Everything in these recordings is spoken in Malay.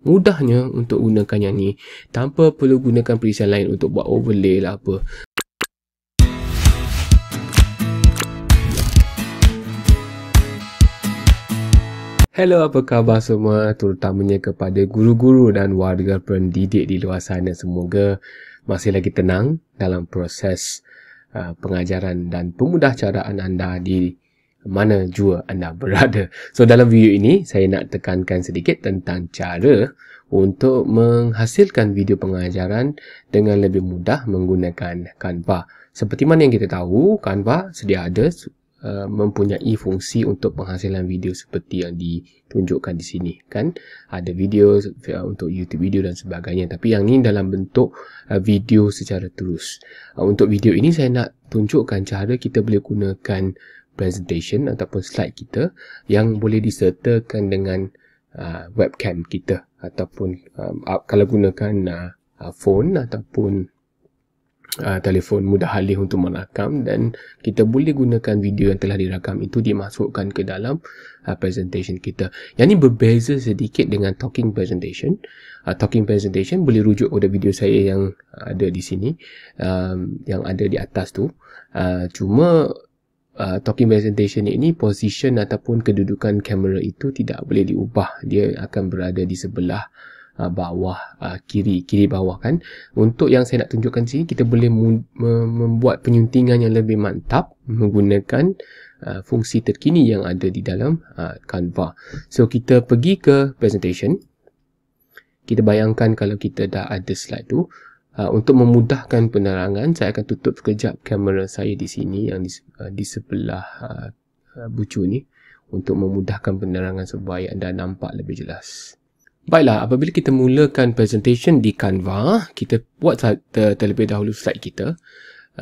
mudahnya untuk gunakan yang ni tanpa perlu gunakan perisian lain untuk buat overlay lah apa. Hello, apa khabar semua, terutamanya kepada guru-guru dan warga pendidik di luar sana. Semoga masih lagi tenang dalam proses pengajaran dan pemudahcaraan anda di mana jua anda berada. So dalam video ini saya nak tekankan sedikit tentang cara untuk menghasilkan video pengajaran dengan lebih mudah menggunakan Canva. Seperti mana yang kita tahu, Canva sedia ada mempunyai fungsi untuk penghasilan video seperti yang ditunjukkan di sini, kan? Ada video untuk YouTube video dan sebagainya, tapi yang ni dalam bentuk video secara terus. Untuk video ini saya nak tunjukkan cara kita boleh gunakan presentation ataupun slide kita yang boleh disertakan dengan webcam kita ataupun kalau gunakan phone ataupun telefon mudah halih untuk merakam, dan kita boleh gunakan video yang telah dirakam itu dimasukkan ke dalam presentation kita. Yang ini berbeza sedikit dengan talking presentation. Talking presentation boleh rujuk pada video saya yang ada di sini, yang ada di atas tu. Cuma talking presentation ini position ataupun kedudukan kamera itu tidak boleh diubah. Dia akan berada di sebelah bawah, kiri bawah, kan. Untuk yang saya nak tunjukkan sini, kita boleh membuat penyuntingan yang lebih mantap menggunakan fungsi terkini yang ada di dalam Canva. So kita pergi ke presentation. Kita bayangkan kalau kita dah ada slide tu. Untuk memudahkan penerangan, saya akan tutup sekejap kamera saya di sini yang di sebelah bucu ni untuk memudahkan penerangan supaya anda nampak lebih jelas. Baiklah, apabila kita mulakan presentation di Canva, kita buat terlebih dahulu slide kita.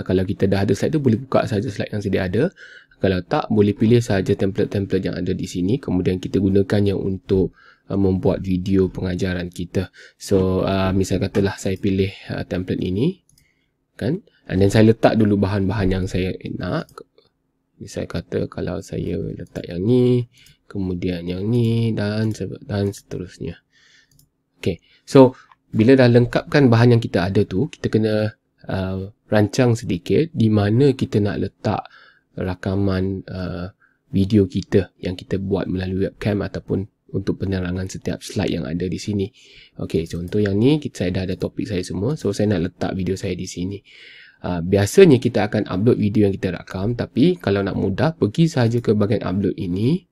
Kalau kita dah ada slide tu, boleh buka saja slide yang sedia ada. Kalau tak, boleh pilih saja template-template yang ada di sini, kemudian kita gunakan yang untuk membuat video pengajaran kita. So misal katalah saya pilih template ini, kan, and then saya letak dulu bahan-bahan yang saya nak. Misal kata kalau saya letak yang ni, kemudian yang ni, dan seterusnya. Okay, so bila dah lengkapkan bahan yang kita ada tu, kita kena rancang sedikit di mana kita nak letak rakaman video kita yang kita buat melalui webcam ataupun untuk penerangan setiap slide yang ada di sini. Okey, contoh yang ni, saya dah ada topik saya semua. So saya nak letak video saya di sini. Biasanya kita akan upload video yang kita rakam, tapi kalau nak mudah, pergi sahaja ke bahagian upload ini.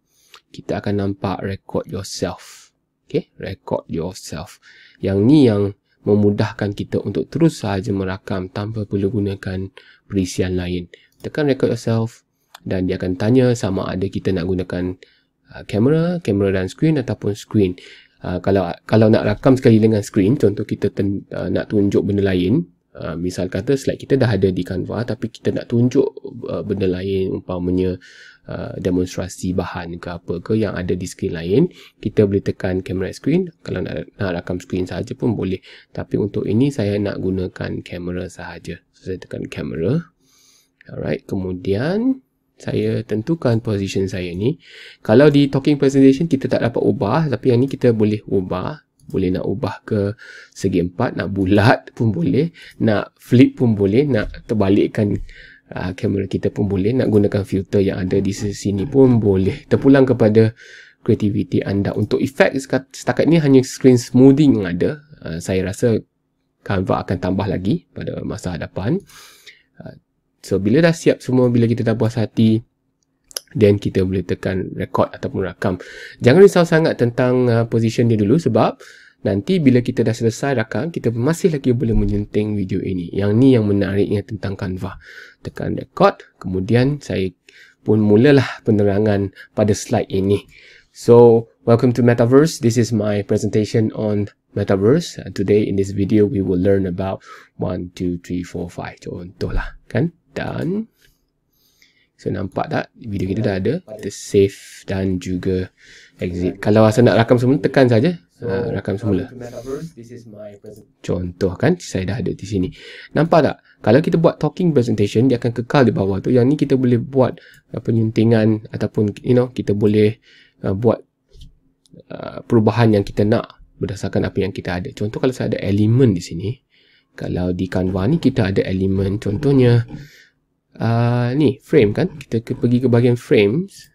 Kita akan nampak record yourself. Okey, record yourself. Yang ni yang memudahkan kita untuk terus sahaja merakam tanpa perlu gunakan perisian lain. Tekan record yourself dan dia akan tanya sama ada kita nak gunakan kamera dan screen ataupun screen. Kalau nak rakam sekali dengan screen, contoh kita nak tunjuk benda lain, misal kata slide kita dah ada di Canva tapi kita nak tunjuk benda lain, umpamanya demonstrasi bahan ke apa ke yang ada di screen lain, kita boleh tekan kamera screen. Kalau nak rakam screen sahaja pun boleh, tapi untuk ini saya nak gunakan kamera sahaja. So, saya tekan kamera. Alright, kemudian saya tentukan position saya ni. Kalau di talking presentation kita tak dapat ubah, tapi yang ni kita boleh ubah. Boleh nak ubah ke segi empat, nak bulat pun boleh, nak flip pun boleh, nak terbalikkan kamera kita pun boleh, nak gunakan filter yang ada di sini pun boleh. Terpulang kepada kreativiti anda. Untuk efek setakat ni hanya screen smoothing yang ada. Saya rasa Canva akan tambah lagi pada masa hadapan. So, bila dah siap semua, bila kita dah puas hati, then kita boleh tekan record ataupun rakam. Jangan risau sangat tentang position dia dulu, sebab nanti bila kita dah selesai rakam, kita masih lagi boleh menyenting video ini. Yang ni yang menariknya tentang Canva. Tekan record, kemudian saya pun mulalah penerangan pada slide ini. So, welcome to Metaverse. This is my presentation on Metaverse. And today in this video, we will learn about 1, 2, 3, 4, 5. Contoh lah, kan? Dan so nampak tak video kita dah ada, kita save dan juga exit. Kalau rasa nak rakam semula, tekan saja rakam semula. Contoh, kan, saya dah ada di sini. Nampak tak? Kalau kita buat talking presentation, dia akan kekal di bawah tu. Yang ni kita boleh buat penyuntingan ataupun kita boleh buat perubahan yang kita nak berdasarkan apa yang kita ada. Contoh kalau saya ada elemen di sini, kalau di Canva ni kita ada elemen, contohnya ni frame kan, kita pergi ke bahagian frames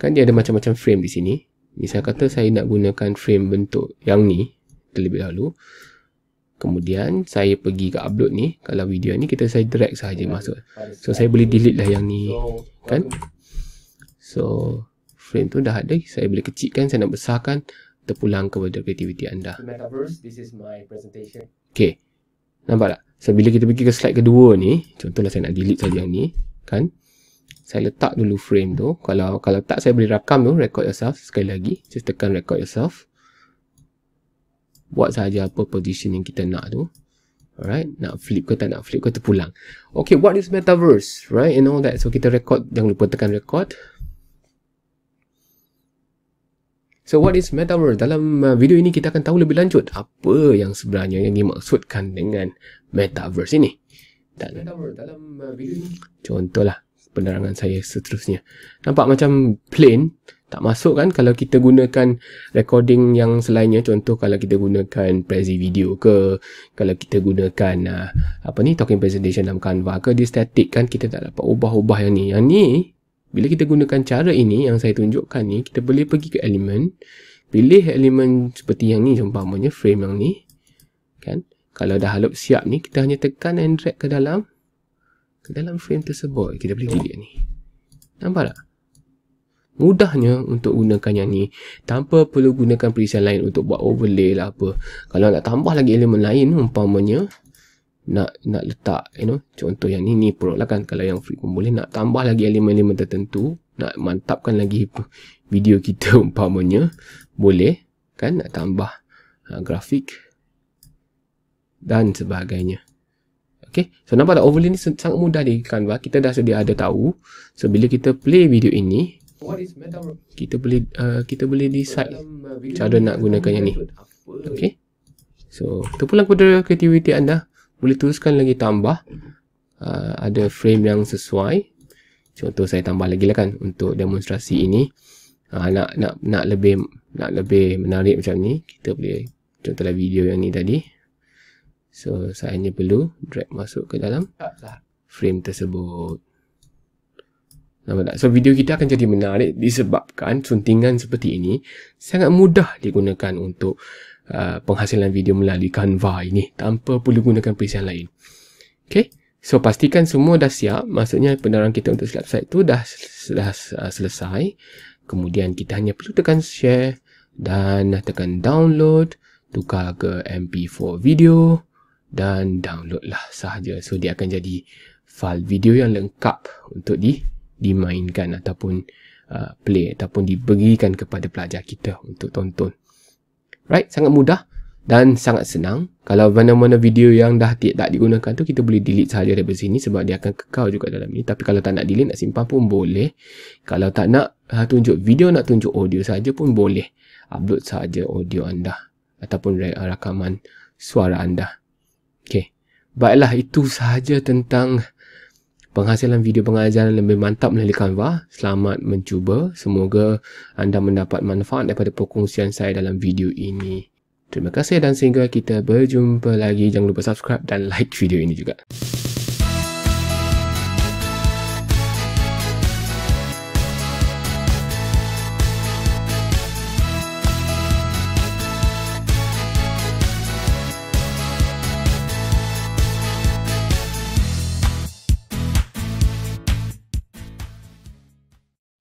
kan, dia ada macam-macam frame di sini. Misal kata saya nak gunakan frame bentuk yang ni terlebih dahulu, kemudian saya pergi ke upload ni. Kalau video ni kita saya drag sahaja masuk, so saya boleh delete lah yang ni kan. So frame tu dah ada, saya boleh kecilkan, saya nak besarkan, terpulang kepada kreativiti anda. Okay, nampak tak? So bila kita pergi ke slide kedua ni, contohlah saya nak delete saja yang ni kan, saya letak dulu frame tu. Kalau tak saya boleh rakam tu, record yourself. Sekali lagi, just tekan record yourself, buat sahaja apa position yang kita nak tu. Alright, nak flip ke tak nak flip ke, terpulang. Okay, what is Metaverse, right, and all that. So kita record, jangan lupa tekan record. So what is Metaverse? Dalam video ini kita akan tahu lebih lanjut apa yang sebenarnya yang dimaksudkan dengan Metaverse ini. Dan dalam video ini, contohlah penerangan saya seterusnya. Nampak macam plain, tak masuk kan kalau kita gunakan recording yang selainnya. Contoh kalau kita gunakan Prezi video ke, kalau kita gunakan talking presentation dalam Canva ke, dia static kan, kita tak dapat ubah-ubah yang ni. Yang ni bila kita gunakan cara ini yang saya tunjukkan ni, kita boleh pergi ke elemen, pilih elemen seperti yang ni umpamanya, frame yang ni kan. Kalau dah halus siap ni, kita hanya tekan and drag ke dalam frame tersebut. Kita boleh delete ni. Nampak tak? Mudahnya untuk gunakan yang ni tanpa perlu gunakan perisian lain untuk buat overlay lah apa. Kalau nak tambah lagi elemen lain umpamanya, nak letak contoh yang ni pro lah kan. Kalau yang free pun boleh nak tambah lagi elemen-elemen tertentu, nak mantapkan lagi video kita umpamanya, boleh kan, nak tambah grafik dan sebagainya. Okay, so nampak tak, overlay ni sangat mudah di Canva, kita dah sedia ada tahu. So bila kita play video ini, kita boleh decide cara nak gunakan yang ni. Okay, so terpulang kepada kreativiti anda. Boleh teruskan lagi tambah, ada frame yang sesuai. Contoh saya tambah lagi lah kan untuk demonstrasi ini. Nak lebih menarik macam ni, kita boleh contohlah video yang ni tadi. So saya hanya perlu drag masuk ke dalam frame tersebut. Nampak tak? So video kita akan jadi menarik disebabkan suntingan seperti ini sangat mudah digunakan untuk penghasilan video melalui Canva ini tanpa perlu gunakan perisian lain. Okay, so pastikan semua dah siap, maksudnya penerangan kita untuk slide tu dah selesai. Kemudian kita hanya perlu tekan share dan tekan download, tukar ke MP4 video dan download lah sahaja. So dia akan jadi fail video yang lengkap untuk dimainkan ataupun play ataupun diberikan kepada pelajar kita untuk tonton. Right, sangat mudah dan sangat senang. Kalau mana-mana video yang dah tak digunakan tu, kita boleh delete sahaja daripada sini sebab dia akan kekal juga dalam ni. Tapi kalau tak nak delete, nak simpan pun boleh. Kalau tak nak tunjuk video, nak tunjuk audio sahaja pun boleh. Upload sahaja audio anda ataupun rakaman suara anda. Okay, baiklah, itu sahaja tentang penghasilan video pengajaran lebih mantap melalui Canva. Selamat mencuba. Semoga anda mendapat manfaat daripada perkongsian saya dalam video ini. Terima kasih dan sehingga kita berjumpa lagi. Jangan lupa subscribe dan like video ini juga.